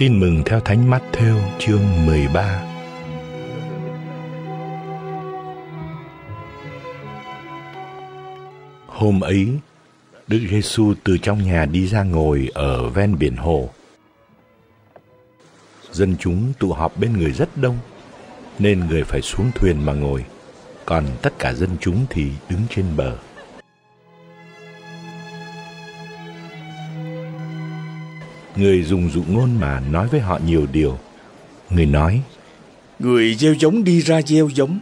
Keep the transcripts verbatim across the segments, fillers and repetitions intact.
Tin mừng theo Thánh Mát-thêu chương mười ba. Hôm ấy, Đức Giê-xu từ trong nhà đi ra ngồi ở ven biển hồ. Dân chúng tụ họp bên người rất đông, nên người phải xuống thuyền mà ngồi, còn tất cả dân chúng thì đứng trên bờ. Người dùng dụ ngôn mà nói với họ nhiều điều. Người nói: Người gieo giống đi ra gieo giống.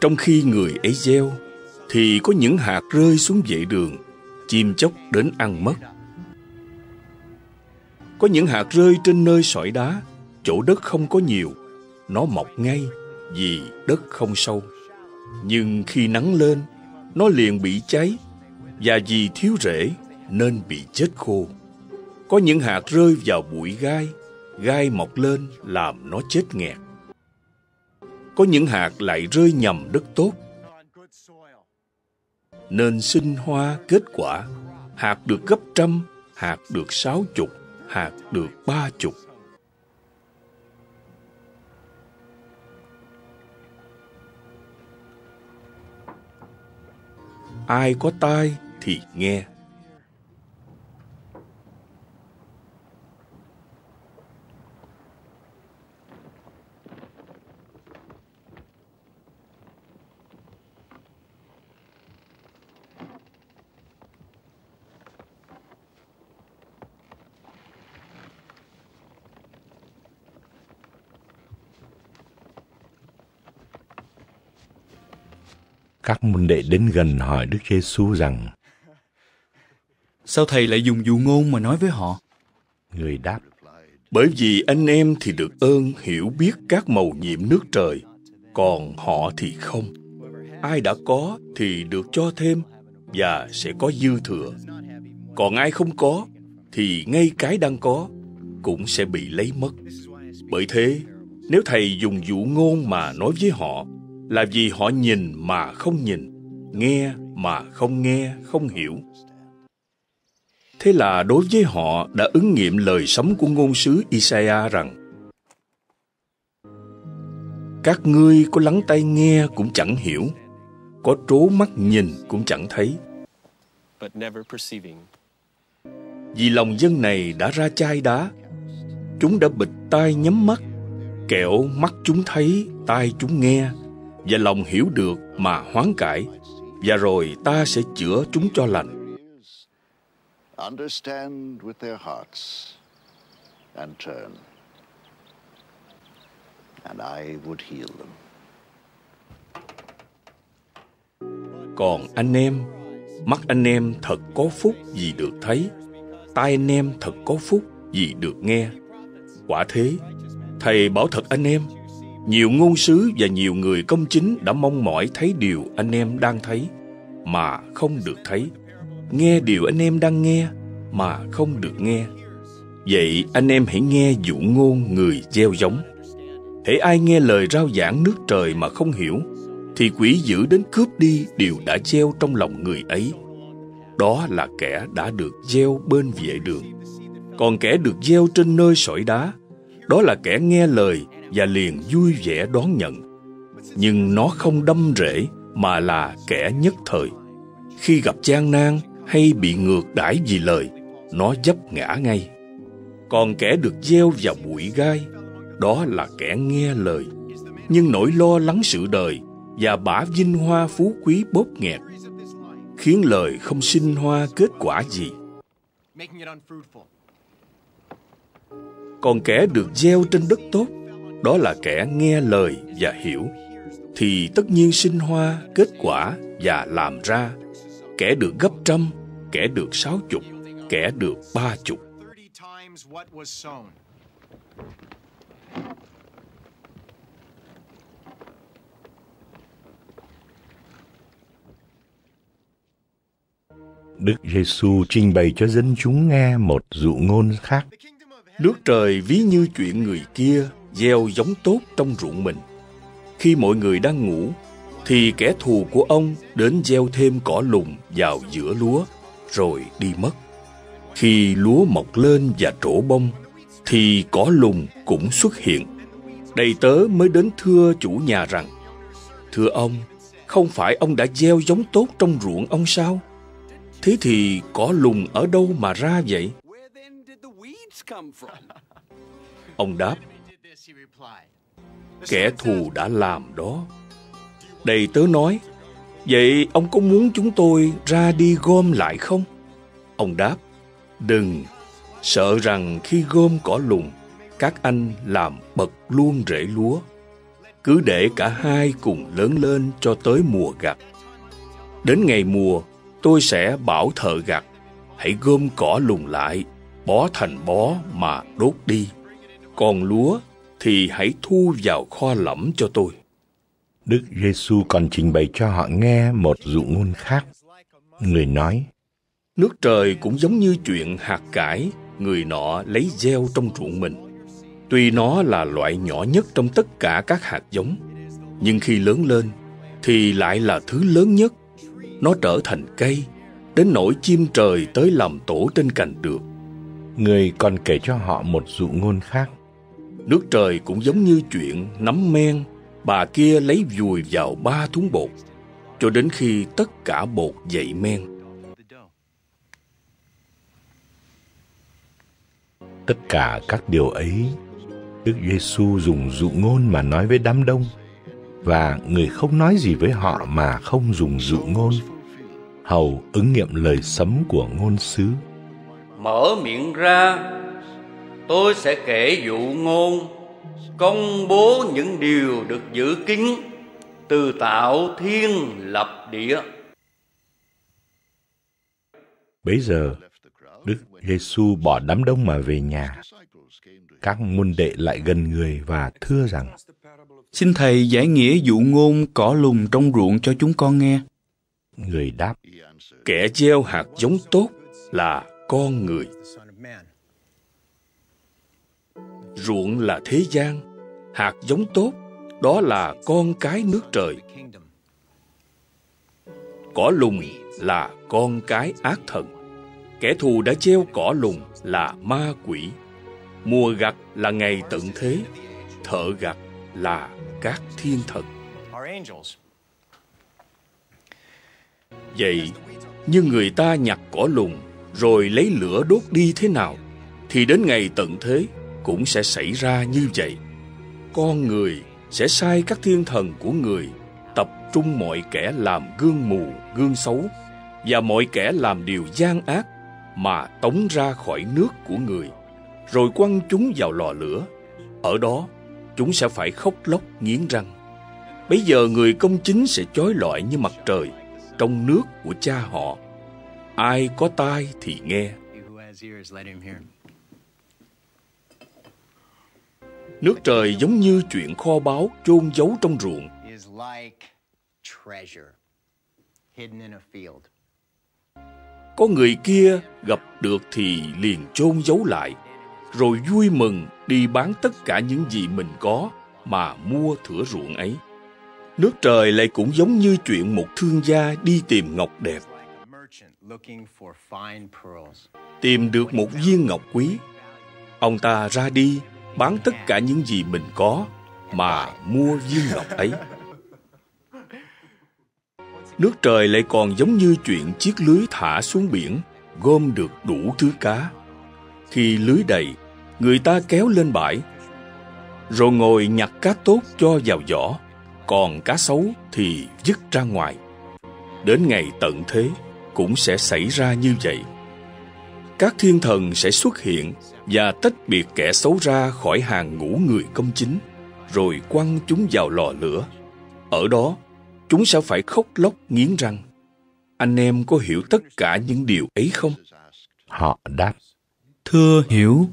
Trong khi người ấy gieo, thì có những hạt rơi xuống vệ đường, chim chóc đến ăn mất. Có những hạt rơi trên nơi sỏi đá, chỗ đất không có nhiều, nó mọc ngay vì đất không sâu. Nhưng khi nắng lên, nó liền bị cháy, và vì thiếu rễ nên bị chết khô. Có những hạt rơi vào bụi gai, gai mọc lên làm nó chết nghẹt. Có những hạt lại rơi nhầm đất tốt, nên sinh hoa kết quả, hạt được gấp trăm, hạt được sáu chục, hạt được ba chục. Ai có tai thì nghe. Các môn đệ đến gần hỏi Đức Giê-xu rằng: Sao thầy lại dùng dụ ngôn mà nói với họ? Người đáp: Bởi vì anh em thì được ơn hiểu biết các mầu nhiệm nước trời, còn họ thì không. Ai đã có thì được cho thêm và sẽ có dư thừa. Còn ai không có thì ngay cái đang có cũng sẽ bị lấy mất. Bởi thế, nếu thầy dùng dụ ngôn mà nói với họ, là vì họ nhìn mà không nhìn, nghe mà không nghe, không hiểu. Thế là đối với họ đã ứng nghiệm lời sấm của ngôn sứ Isaiah rằng: Các ngươi có lắng tai nghe cũng chẳng hiểu, có trố mắt nhìn cũng chẳng thấy. Vì lòng dân này đã ra chai đá, chúng đã bịt tai nhắm mắt, kẻo mắt chúng thấy, tai chúng nghe, và lòng hiểu được mà hoán cải, và rồi ta sẽ chữa chúng cho lành. Còn anh em, mắt anh em thật có phúc vì được thấy, tai anh em thật có phúc vì được nghe. Quả thế, thầy bảo thật anh em, nhiều ngôn sứ và nhiều người công chính đã mong mỏi thấy điều anh em đang thấy mà không được thấy, nghe điều anh em đang nghe mà không được nghe. Vậy anh em hãy nghe dụ ngôn người gieo giống. Hễ ai nghe lời rao giảng nước trời mà không hiểu, thì quỷ dữ đến cướp đi điều đã gieo trong lòng người ấy. Đó là kẻ đã được gieo bên vệ đường. Còn kẻ được gieo trên nơi sỏi đá, đó là kẻ nghe lời và liền vui vẻ đón nhận, nhưng nó không đâm rễ mà là kẻ nhất thời. Khi gặp gian nan hay bị ngược đãi vì lời, nó dấp ngã ngay. Còn kẻ được gieo vào bụi gai, đó là kẻ nghe lời, nhưng nỗi lo lắng sự đời và bả vinh hoa phú quý bóp nghẹt, khiến lời không sinh hoa kết quả gì. Còn kẻ được gieo trên đất tốt, đó là kẻ nghe lời và hiểu, thì tất nhiên sinh hoa, kết quả và làm ra. Kẻ được gấp trăm, kẻ được sáu chục, kẻ được ba chục. Đức Giê-xu trình bày cho dân chúng nghe một dụ ngôn khác. Nước trời ví như chuyện người kia gieo giống tốt trong ruộng mình. Khi mọi người đang ngủ, thì kẻ thù của ông đến gieo thêm cỏ lùn vào giữa lúa, rồi đi mất. Khi lúa mọc lên và trổ bông, thì cỏ lùng cũng xuất hiện. Đầy tớ mới đến thưa chủ nhà rằng, thưa ông, không phải ông đã gieo giống tốt trong ruộng ông sao? Thế thì cỏ lùng ở đâu mà ra vậy? Ông đáp, kẻ thù đã làm đó. Đầy tớ nói, vậy ông có muốn chúng tôi ra đi gom lại không? Ông đáp, đừng, sợ rằng khi gom cỏ lùng, các anh làm bật luôn rễ lúa. Cứ để cả hai cùng lớn lên cho tới mùa gặt. Đến ngày mùa, tôi sẽ bảo thợ gặt, hãy gom cỏ lùng lại, bó thành bó mà đốt đi. Còn lúa thì hãy thu vào kho lẫm cho tôi. Đức Giê-xu còn trình bày cho họ nghe một dụ ngôn khác. Người nói, nước trời cũng giống như chuyện hạt cải người nọ lấy gieo trong ruộng mình. Tuy nó là loại nhỏ nhất trong tất cả các hạt giống, nhưng khi lớn lên thì lại là thứ lớn nhất. Nó trở thành cây, đến nỗi chim trời tới làm tổ trên cành được. Người còn kể cho họ một dụ ngôn khác. Nước trời cũng giống như chuyện nắm men, bà kia lấy vùi vào ba thúng bột, cho đến khi tất cả bột dậy men. Tất cả các điều ấy, Đức Giê-xu dùng dụ ngôn mà nói với đám đông, và người không nói gì với họ mà không dùng dụ ngôn, hầu ứng nghiệm lời sấm của ngôn sứ. Mở miệng ra, tôi sẽ kể dụ ngôn, công bố những điều được giữ kín, từ tạo thiên lập địa. Bấy giờ, Đức Giê-xu bỏ đám đông mà về nhà. Các môn đệ lại gần người và thưa rằng, xin Thầy giải nghĩa dụ ngôn cỏ lùng trong ruộng cho chúng con nghe. Người đáp, kẻ gieo hạt giống tốt là con người. Ruộng là thế gian, hạt giống tốt, đó là con cái nước trời. Cỏ lùng là con cái ác thần. Kẻ thù đã gieo cỏ lùng là ma quỷ. Mùa gặt là ngày tận thế, thợ gặt là các thiên thần. Vậy, như người ta nhặt cỏ lùng rồi lấy lửa đốt đi thế nào, thì đến ngày tận thế cũng sẽ xảy ra như vậy. Con người sẽ sai các thiên thần của người tập trung mọi kẻ làm gương mù, gương xấu và mọi kẻ làm điều gian ác mà tống ra khỏi nước của người, rồi quăng chúng vào lò lửa. Ở đó, chúng sẽ phải khóc lóc nghiến răng. Bây giờ người công chính sẽ chói lọi như mặt trời trong nước của cha họ. Ai có tai thì nghe. Nước trời giống như chuyện kho báu chôn giấu trong ruộng. Có người kia gặp được thì liền chôn giấu lại, rồi vui mừng đi bán tất cả những gì mình có mà mua thửa ruộng ấy. Nước trời lại cũng giống như chuyện một thương gia đi tìm ngọc đẹp. Tìm được một viên ngọc quý, ông ta ra đi bán tất cả những gì mình có mà mua viên ngọc ấy. Nước trời lại còn giống như chuyện chiếc lưới thả xuống biển, gom được đủ thứ cá. Khi lưới đầy, người ta kéo lên bãi, rồi ngồi nhặt cá tốt cho vào giỏ, còn cá xấu thì vứt ra ngoài. Đến ngày tận thế cũng sẽ xảy ra như vậy. Các thiên thần sẽ xuất hiện và tách biệt kẻ xấu ra khỏi hàng ngũ người công chính, rồi quăng chúng vào lò lửa. Ở đó, chúng sẽ phải khóc lóc nghiến răng. Anh em có hiểu tất cả những điều ấy không? Họ đáp, thưa hiểu.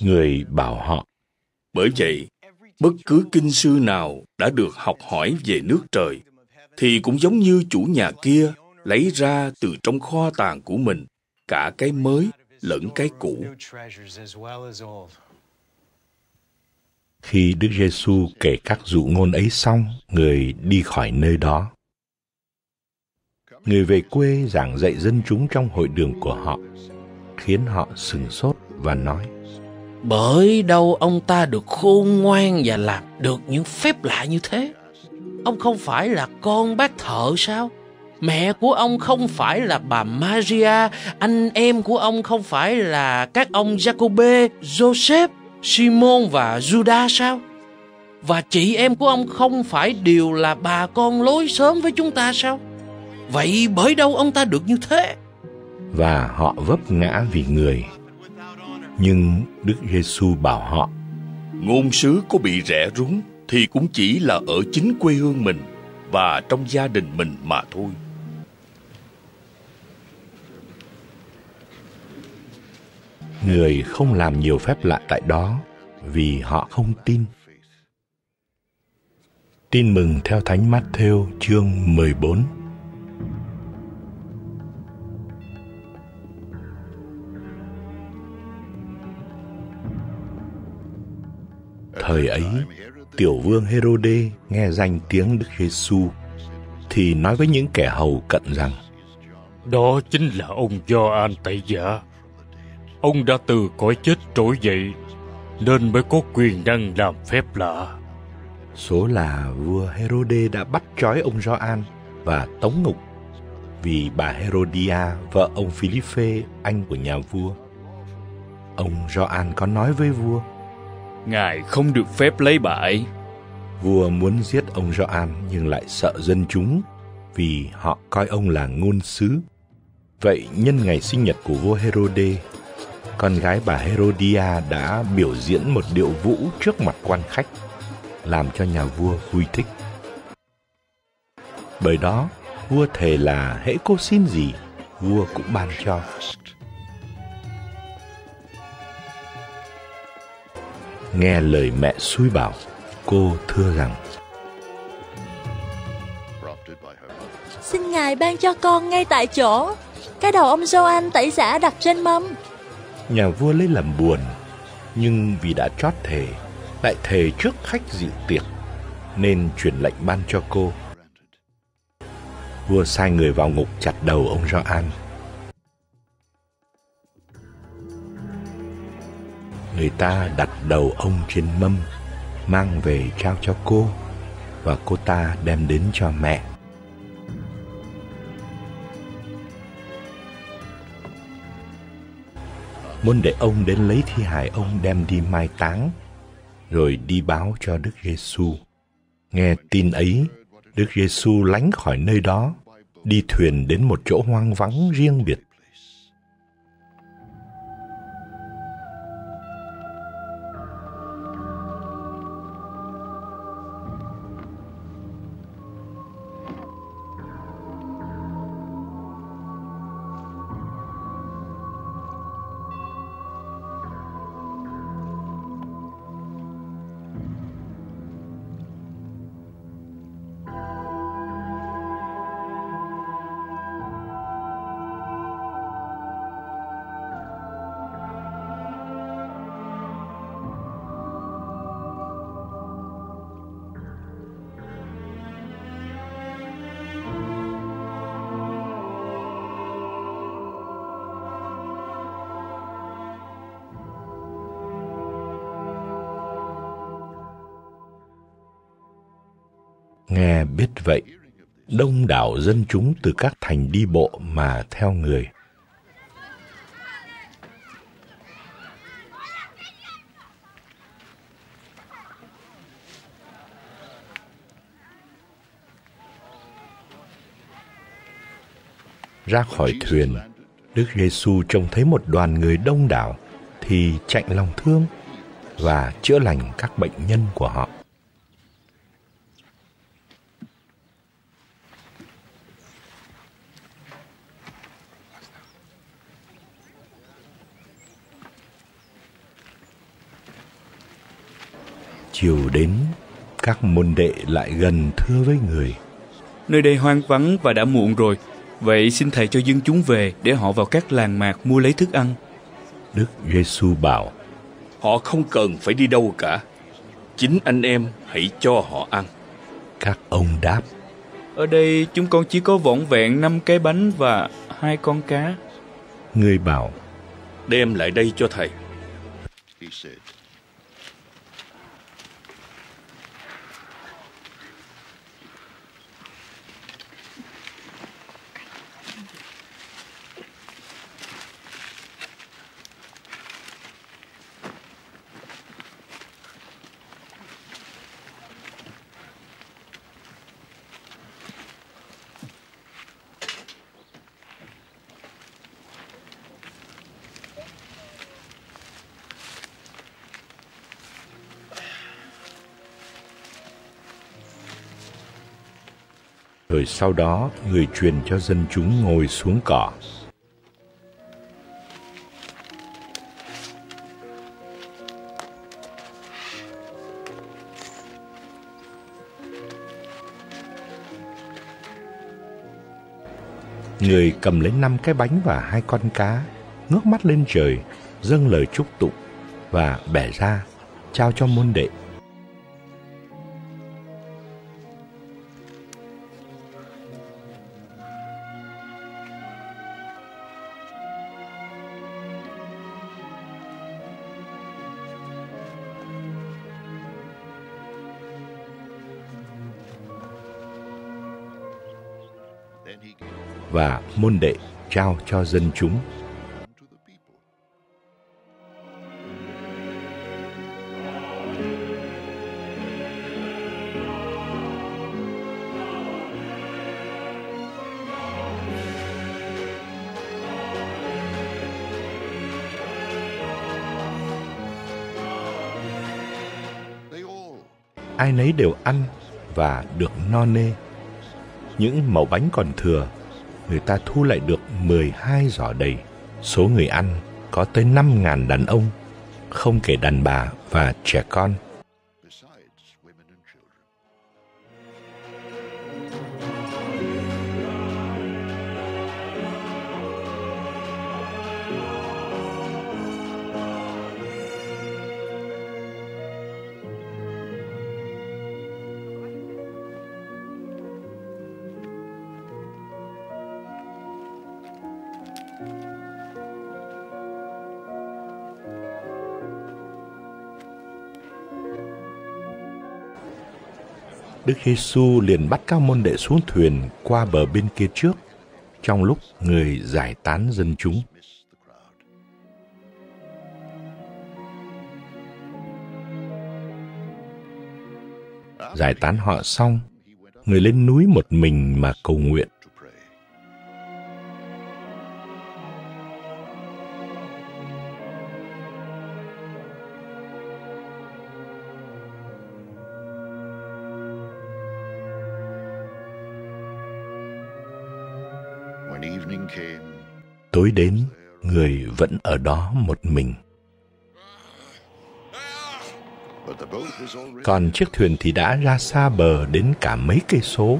Người bảo họ, bởi vậy, bất cứ kinh sư nào đã được học hỏi về nước trời thì cũng giống như chủ nhà kia lấy ra từ trong kho tàng của mình cả cái mới lẫn cái cũ. Khi Đức Giê-xu kể các dụ ngôn ấy xong, Người đi khỏi nơi đó. Người về quê giảng dạy dân chúng trong hội đường của họ, khiến họ sừng sốt và nói: Bởi đâu ông ta được khôn ngoan và làm được những phép lạ như thế? Ông không phải là con bác thợ sao? Mẹ của ông không phải là bà Maria, anh em của ông không phải là các ông Jacob, Joseph, Simon và Judas sao? Và chị em của ông không phải đều là bà con lối xóm với chúng ta sao? Vậy bởi đâu ông ta được như thế? Và họ vấp ngã vì Người. Nhưng Đức Giê-xu bảo họ: Ngôn sứ có bị rẽ rúng thì cũng chỉ là ở chính quê hương mình và trong gia đình mình mà thôi. Người không làm nhiều phép lạ tại đó vì họ không tin. Tin mừng theo Thánh Mát-thêu chương mười bốn. Thời ấy, tiểu vương Hê-rô-đê nghe danh tiếng Đức Giê-xu thì nói với những kẻ hầu cận rằng: Đó chính là ông Gio-an Tẩy Giả. Ông đã từ cõi chết trỗi dậy nên mới có quyền năng làm phép lạ. Số là vua Hê-rô-đê đã bắt trói ông Gio-an và tống ngục, vì bà Hê-rô-đi-a, vợ ông Phi-líp-phê, anh của nhà vua. Ông Gio-an có nói với vua: Ngài không được phép lấy bà ấy. Vua muốn giết ông Gio-an nhưng lại sợ dân chúng, vì họ coi ông là ngôn sứ. Vậy nhân ngày sinh nhật của vua Hê-rô-đê, con gái bà Hê-rô-đi-a đã biểu diễn một điệu vũ trước mặt quan khách, làm cho nhà vua vui thích. Bởi đó, vua thề là hễ cô xin gì, vua cũng ban cho. Nghe lời mẹ xui bảo, cô thưa rằng: Xin Ngài ban cho con ngay tại chỗ cái đầu ông Gio-an Tẩy Giả đặt trên mâm. Nhà vua lấy làm buồn, nhưng vì đã trót thề, lại thề trước khách dự tiệc, nên truyền lệnh ban cho cô. Vua sai người vào ngục chặt đầu ông Gio-an. Người ta đặt đầu ông trên mâm, mang về trao cho cô, và cô ta đem đến cho mẹ. Môn đệ ông đến lấy thi hài ông đem đi mai táng, rồi đi báo cho Đức Giê-xu. Nghe tin ấy, Đức Giê-xu lánh khỏi nơi đó, đi thuyền đến một chỗ hoang vắng riêng biệt. Nghe biết vậy, đông đảo dân chúng từ các thành đi bộ mà theo Người. Ra khỏi thuyền, Đức Giê-xu trông thấy một đoàn người đông đảo thì chạnh lòng thương và chữa lành các bệnh nhân của họ. Chiều đến, các môn đệ lại gần thưa với Người: Nơi đây hoang vắng và đã muộn rồi, vậy xin Thầy cho dân chúng về để họ vào các làng mạc mua lấy thức ăn. Đức Giê-xu bảo: Họ không cần phải đi đâu cả. Chính anh em hãy cho họ ăn. Các ông đáp: Ở đây chúng con chỉ có vỏn vẹn năm cái bánh và hai con cá. Người bảo: Đem lại đây cho thầy. Rồi sau đó, người truyền cho dân chúng ngồi xuống cỏ. Người cầm lấy năm cái bánh và hai con cá, ngước mắt lên trời, dâng lời chúc tụng và bẻ ra, trao cho môn đệ. Và môn đệ trao cho dân chúng. Ai nấy đều ăn và được no nê. Những mẩu bánh còn thừa, người ta thu lại được mười hai giỏ đầy. Số người ăn có tới năm nghìn đàn ông, không kể đàn bà và trẻ con. Đức Giê-xu liền bắt các môn đệ xuống thuyền qua bờ bên kia trước, trong lúc người giải tán dân chúng. Giải tán họ xong, người lên núi một mình mà cầu nguyện. Tối đến, người vẫn ở đó một mình. Còn chiếc thuyền thì đã ra xa bờ đến cả mấy cây số,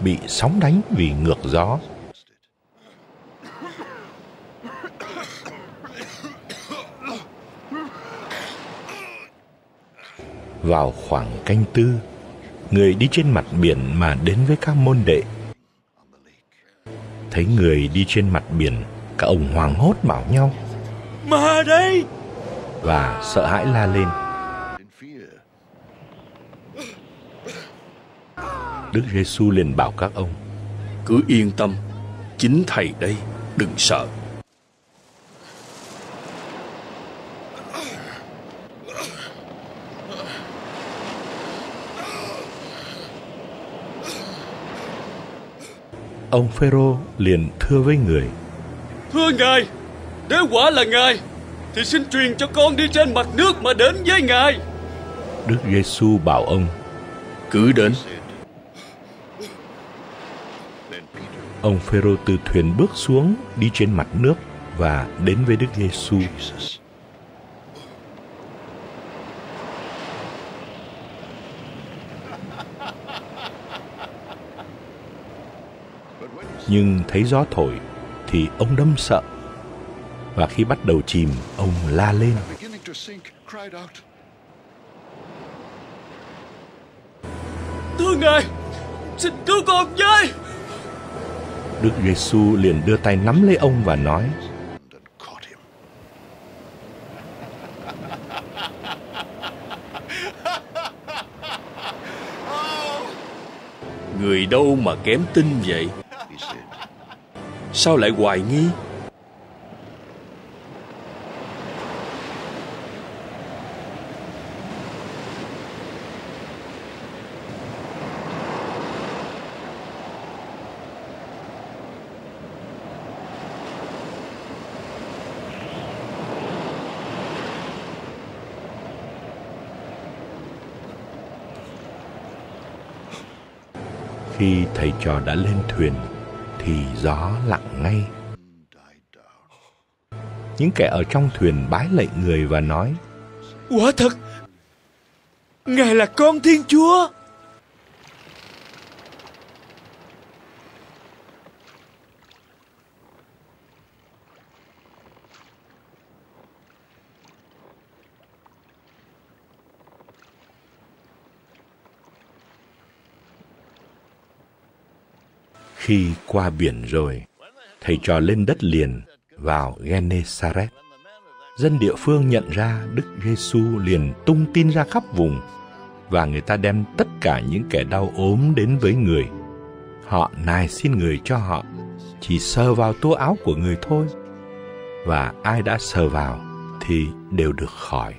bị sóng đánh vì ngược gió. Vào khoảng canh tư, người đi trên mặt biển mà đến với các môn đệ. Thấy người đi trên mặt biển, các ông hoảng hốt bảo nhau: Ma đây! Và sợ hãi la lên. Đức Giê-xu liền bảo các ông: Cứ yên tâm, chính thầy đây, đừng sợ. Ông Phêrô liền thưa với người: Thưa ngài, nếu quả là ngài, thì xin truyền cho con đi trên mặt nước mà đến với ngài. Đức Giê-xu bảo ông: Cứ đến. Ông Phêrô từ thuyền bước xuống, đi trên mặt nước và đến với Đức Giê-xu. Nhưng thấy gió thổi thì ông đâm sợ, và khi bắt đầu chìm, ông la lên. Thưa Ngài, xin cứu con với. Đức Giê-xu liền đưa tay nắm lấy ông và nói: Người đâu mà kém tin vậy? Sao lại hoài nghi? Khi thầy trò đã lên thuyền thì gió lặng ngay. Những kẻ ở trong thuyền bái lạy người và nói: Quả thật, Ngài là con Thiên Chúa. Khi qua biển rồi, thầy trò lên đất liền, vào Gen-ê-sa-rét. Dân địa phương nhận ra Đức Giê-xu liền tung tin ra khắp vùng, và người ta đem tất cả những kẻ đau ốm đến với người. Họ nài xin người cho họ, chỉ sờ vào tua áo của người thôi, và ai đã sờ vào thì đều được khỏi.